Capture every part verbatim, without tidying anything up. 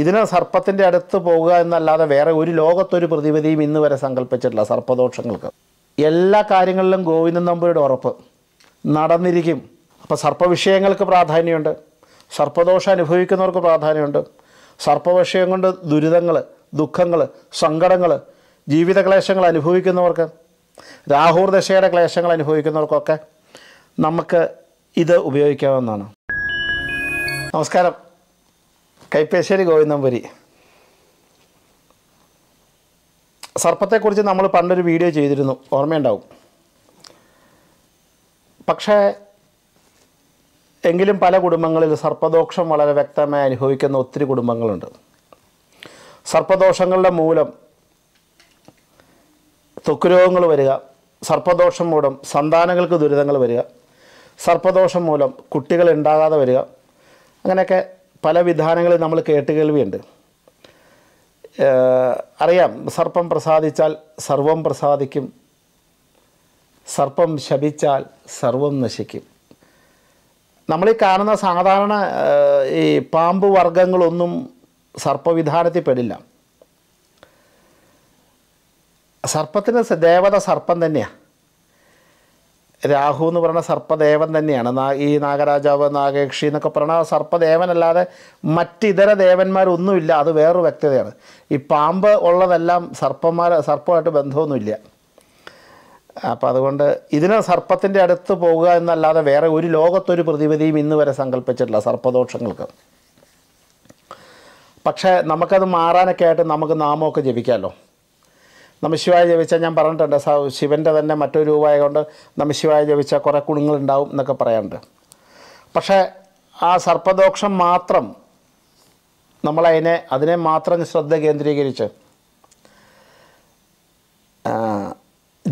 ഇതിനെ സർപ്പത്തിന്റെ അടുത്ത് പോവുക എന്നല്ലാതെ വേറെ ഒരു ലോകത്തൊരു പ്രതിവിധിയും ഇന്നു വരെ സങ്കൽപ്പിച്ചിട്ടില്ല സർപ്പദോഷങ്ങൾക്ക്. എല്ലാ കാര്യങ്ങളിലും ഗോവിന്ദൻ നമ്പൂരിയുടെ ഉറപ്പ് നടന്നിരിക്കും. അപ്പോൾ സർപ്പവിഷയങ്ങൾക്ക് പ്രാധാന്യമുണ്ട്. സർപ്പദോഷം അനുഭവിക്കുന്നവർക്ക് പ്രാധാന്യമുണ്ട്. സർപ്പവിഷയം കൊണ്ട് ദുരിതങ്ങൾ, ദുഃഖങ്ങൾ, സങ്കടങ്ങൾ, ജീവിതക്ലേശങ്ങൾ അനുഭവിക്കുന്നവർക്ക്, രാഹു ദശയുടെ ക്ലേശങ്ങൾ അനുഭവിക്കുന്നവർക്കൊക്കെ നമുക്ക് ഇത് ഉപയോഗിക്കാവുന്നതാണ്. നമസ്കാരം. കൈപ്പേശ്ശേരി ഗോവിന്ദൻ നമ്പൂരി. സർപ്പത്തെക്കുറിച്ച് നമ്മൾ പണ്ടൊരു വീഡിയോ ചെയ്തിരുന്നു, ഓർമ്മയുണ്ടാവും. പക്ഷേ എങ്കിലും പല കുടുംബങ്ങളിൽ സർപ്പദോഷം വളരെ വ്യക്തമായി അനുഭവിക്കുന്ന ഒത്തിരി കുടുംബങ്ങളുണ്ട്. സർപ്പദോഷങ്ങളുടെ മൂലം ത്വക്ക് രോഗങ്ങൾ വരിക, സർപ്പദോഷം മൂലം സന്താനങ്ങൾക്ക് ദുരിതങ്ങൾ വരിക, സർപ്പദോഷം മൂലം കുട്ടികൾ ഉണ്ടാകാതെ വരിക, അങ്ങനെയൊക്കെ പല വിധാനങ്ങളിൽ നമ്മൾ കേട്ട് കേൾവിയുണ്ട്. അറിയാം, സർപ്പം പ്രസാദിച്ചാൽ സർവം പ്രസാദിക്കും, സർപ്പം ശപിച്ചാൽ സർവം നശിക്കും. നമ്മളീ കാണുന്ന സാധാരണ ഈ പാമ്പ് വർഗ്ഗങ്ങളൊന്നും സർപ്പവിധാനത്തിൽ പെടില്ല. സർപ്പത്തിന് ദേവത സർപ്പം തന്നെയാണ്. രാഹു എന്ന് പറയുന്ന സർപ്പദേവൻ തന്നെയാണ്. നാ ഈ നാഗരാജാവ്, നാഗേക്ഷി എന്നൊക്കെ പറയുന്ന സർപ്പദേവനല്ലാതെ മറ്റിതര ദേവന്മാരൊന്നുമില്ല. അത് വേറൊരു വ്യക്തതയാണ്. ഈ പാമ്പ് ഉള്ളതെല്ലാം സർപ്പന്മാർ, സർപ്പമായിട്ട് ബന്ധമൊന്നുമില്ല. അപ്പോൾ അതുകൊണ്ട് ഇതിനെ സർപ്പത്തിൻ്റെ അടുത്ത് പോവുക എന്നല്ലാതെ വേറെ ഒരു ലോകത്തൊരു പ്രതിവിധിയും ഇന്ന് വരെ സങ്കല്പിച്ചിട്ടില്ല സർപ്പദോഷങ്ങൾക്ക്. പക്ഷേ നമുക്കത് മാറാനൊക്കെ ആയിട്ട് നമുക്ക് നാമമൊക്കെ ജപിക്കാമല്ലോ. നമശിവായ ജപിച്ചാൽ, ഞാൻ പറഞ്ഞിട്ടുണ്ട്, ശിവൻ്റെ തന്നെ മറ്റൊരു രൂപമായതുകൊണ്ട് നമശിവായ ജപിച്ചാൽ കുറേ ഗുണങ്ങളുണ്ടാവും എന്നൊക്കെ പറയാറുണ്ട്. പക്ഷേ ആ സർപ്പദോഷം മാത്രം നമ്മളതിനെ അതിനെ മാത്രം ശ്രദ്ധ കേന്ദ്രീകരിച്ച്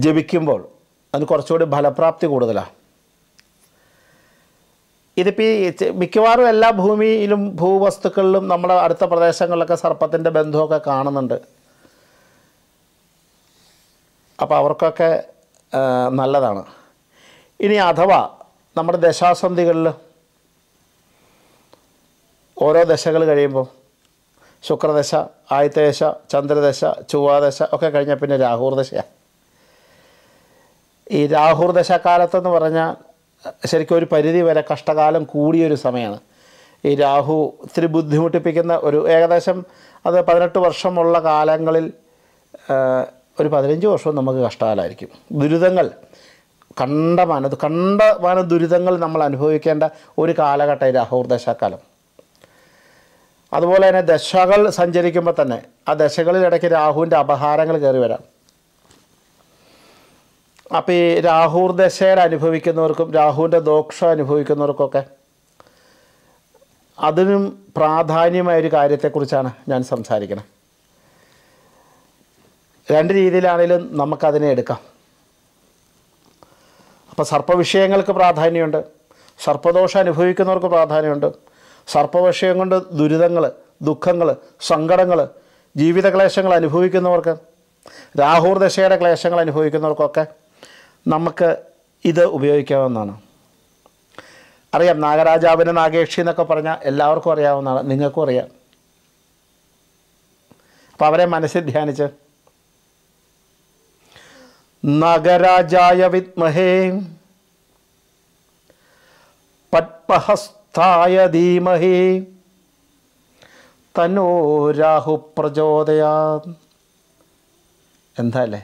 ജപിക്കുമ്പോൾ അതിന് കുറച്ചുകൂടി ഫലപ്രാപ്തി കൂടുതലാണ്. ഇതിപ്പോൾ ഈ മിക്കവാറും എല്ലാ ഭൂമിയിലും ഭൂവസ്തുക്കളിലും നമ്മുടെ അടുത്ത പ്രദേശങ്ങളിലൊക്കെ സർപ്പത്തിൻ്റെ ബന്ധമൊക്കെ കാണുന്നുണ്ട്. അപ്പോൾ അവർക്കൊക്കെ നല്ലതാണ്. ഇനി അഥവാ നമ്മുടെ ദശാസന്ധികളിൽ ഓരോ ദശകൾ കഴിയുമ്പോൾ ശുക്രദശ, ആദിത്യദശ, ചന്ദ്രദശ, ചൊവ്വാദശ ഒക്കെ കഴിഞ്ഞാൽ പിന്നെ രാഹുർദശയാണ്. ഈ രാഹുർദശ കാലത്തെന്ന് പറഞ്ഞാൽ ശരിക്കും ഒരു പരിധി വരെ കഷ്ടകാലം കൂടിയൊരു സമയമാണ്. ഈ രാഹു ഇത്തിരി ബുദ്ധിമുട്ടിപ്പിക്കുന്ന ഒരു ഏകദേശം അത് പതിനെട്ട് വർഷമുള്ള കാലങ്ങളിൽ ഒരു പതിനഞ്ച് വർഷവും നമുക്ക് കഷ്ടകാലമായിരിക്കും. ദുരിതങ്ങൾ കണ്ടമാനം കണ്ടമാനം ദുരിതങ്ങൾ നമ്മൾ അനുഭവിക്കേണ്ട ഒരു കാലഘട്ടം രാഹുർദശാക്കാലം. അതുപോലെ തന്നെ ദശകൾ സഞ്ചരിക്കുമ്പോൾ തന്നെ ആ ദശകളിൽ ഇടയ്ക്ക് രാഹുവിൻ്റെ അപഹാരങ്ങൾ കയറി വരാം. അപ്പോൾ ഈ രാഹുർദശയിൽ അനുഭവിക്കുന്നവർക്കും രാഹുവിൻ്റെ ദോഷം അനുഭവിക്കുന്നവർക്കൊക്കെ അതിനും പ്രാധാന്യമായൊരു കാര്യത്തെക്കുറിച്ചാണ് ഞാൻ സംസാരിക്കുന്നത്. രണ്ട് രീതിയിലാണെങ്കിലും നമുക്കതിനെ എടുക്കാം. അപ്പോൾ സർപ്പവിഷയങ്ങൾക്ക് പ്രാധാന്യമുണ്ട്. സർപ്പദോഷം അനുഭവിക്കുന്നവർക്ക് പ്രാധാന്യമുണ്ട്. സർപ്പവിഷയം കൊണ്ട് ദുരിതങ്ങൾ, ദുഃഖങ്ങൾ, സങ്കടങ്ങൾ, ജീവിതക്ലേശങ്ങൾ അനുഭവിക്കുന്നവർക്ക്, രാഹുർദശയുടെ ക്ലേശങ്ങൾ അനുഭവിക്കുന്നവർക്കൊക്കെ നമുക്ക് ഇത് ഉപയോഗിക്കാവുന്നതാണ്. അറിയാം, നാഗരാജാവിനെ നാഗേക്ഷി എന്നൊക്കെ പറഞ്ഞാൽ എല്ലാവർക്കും അറിയാവുന്നതാണ്, നിങ്ങൾക്കും അറിയാം. അപ്പോൾ അവരെ മനസ്സിൽ ധ്യാനിച്ച് नागराजाय विद्महे पद्महस्ताय धीमहि तन्नो राहु प्रचोदयात्. എന്താല്ലേ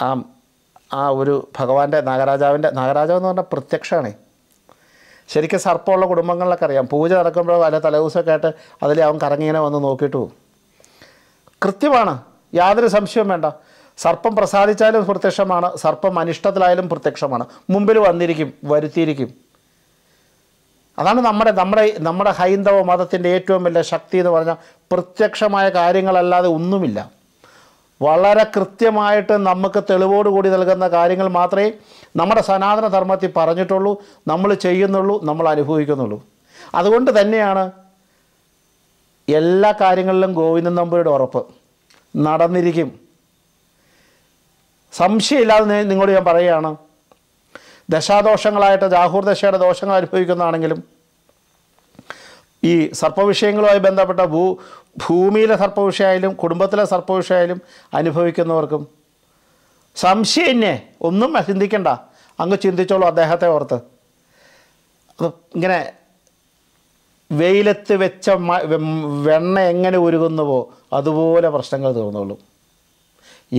ആ ആ ഒരു ഭഗവാന്റെ നാഗരാജാവിൻ്റെ നാഗരാജാവ് എന്ന് പറഞ്ഞാൽ പ്രത്യക്ഷമാണ്. ശരിക്കും സർപ്പമുള്ള കുടുംബങ്ങളിലൊക്കെ അറിയാം, പൂജ നടക്കുമ്പോൾ വല്ല തലേദിവസമൊക്കെ ആയിട്ട് അതിൽ അവൻ കറങ്ങിങ്ങനെ വന്ന് നോക്കിയിട്ട് പോകും. കൃത്യമാണ്, യാതൊരു സംശയവും വേണ്ട. സർപ്പം പ്രസാദിച്ചാലും പ്രത്യക്ഷമാണ്, സർപ്പം അനിഷ്ടത്തിലായാലും പ്രത്യക്ഷമാണ്. മുമ്പിൽ വന്നിരിക്കും, വരുത്തിയിരിക്കും. അതാണ് നമ്മുടെ നമ്മുടെ നമ്മുടെ ഹൈന്ദവ മതത്തിൻ്റെ ഏറ്റവും വലിയ ശക്തി എന്ന് പറഞ്ഞാൽ പ്രത്യക്ഷമായ കാര്യങ്ങളല്ലാതെ ഒന്നുമില്ല. വളരെ കൃത്യമായിട്ട് നമുക്ക് തെളിവോടുകൂടി നൽകുന്ന കാര്യങ്ങൾ മാത്രമേ നമ്മുടെ സനാതന ധർമ്മത്തിൽ പറഞ്ഞിട്ടുള്ളൂ, നമ്മൾ ചെയ്യുന്നുള്ളൂ, നമ്മൾ അനുഭവിക്കുന്നുള്ളൂ. അതുകൊണ്ട് തന്നെയാണ് എല്ലാ കാര്യങ്ങളിലും ഗോവിന്ദൻ നമ്പൂരിയുടെ ഉറപ്പ് നടന്നിരിക്കും. സംശയമില്ലാതെ നിങ്ങളോട് ഞാൻ പറയുകയാണ്, ദശാദോഷങ്ങളായിട്ട് രാഹുർദശയുടെ ദോഷങ്ങൾ അനുഭവിക്കുന്നതാണെങ്കിലും ഈ സർപ്പ വിഷയങ്ങളുമായി ബന്ധപ്പെട്ട ഭൂ ഭൂമിയിലെ സർപ്പ വിഷയമായാലും കുടുംബത്തിലെ സർപ്പ വിഷയമായാലും അനുഭവിക്കുന്നവർക്കും സംശയന്നെ ഒന്നും ചിന്തിക്കണ്ട, അങ്ങ് ചിന്തിച്ചോളൂ അദ്ദേഹത്തെ ഓർത്ത്. അത് ഇങ്ങനെ വെയിലത്ത് വെച്ച വെണ്ണ എങ്ങനെ ഉരുകുന്നുവോ അതുപോലെ പ്രശ്നങ്ങൾ തീർന്നോളും,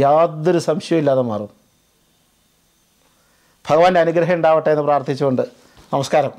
യാതൊരു സംശയമില്ലാതെ മാറും. ഭഗവാന്റെ അനുഗ്രഹം ഉണ്ടാവട്ടെ എന്ന് പ്രാർത്ഥിച്ചുകൊണ്ട് നമസ്കാരം.